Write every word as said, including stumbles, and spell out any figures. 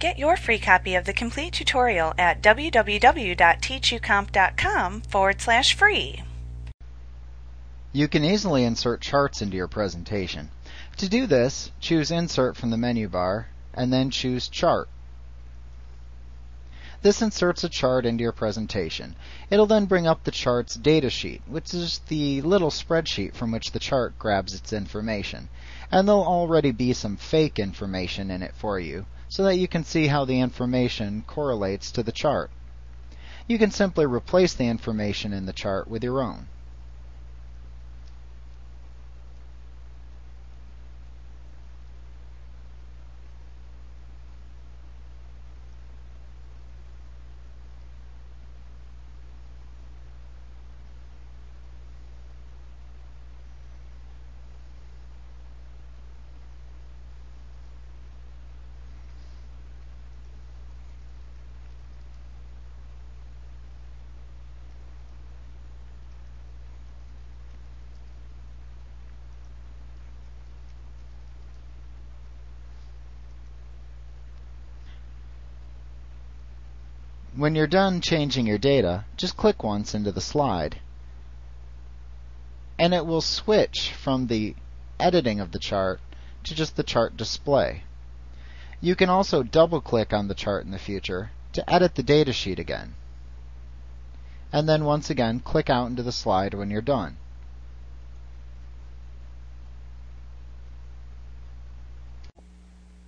Get your free copy of the complete tutorial at w w w dot teachucomp dot com forward slash free. You can easily insert charts into your presentation. To do this, choose Insert from the menu bar and then choose Chart. This inserts a chart into your presentation. It'll then bring up the chart's datasheet, which is the little spreadsheet from which the chart grabs its information. And there'll already be some fake information in it for you, so that you can see how the information correlates to the chart. You can simply replace the information in the chart with your own. When you're done changing your data, just click once into the slide, and it will switch from the editing of the chart to just the chart display. You can also double-click on the chart in the future to edit the datasheet again. And then once again, click out into the slide when you're done.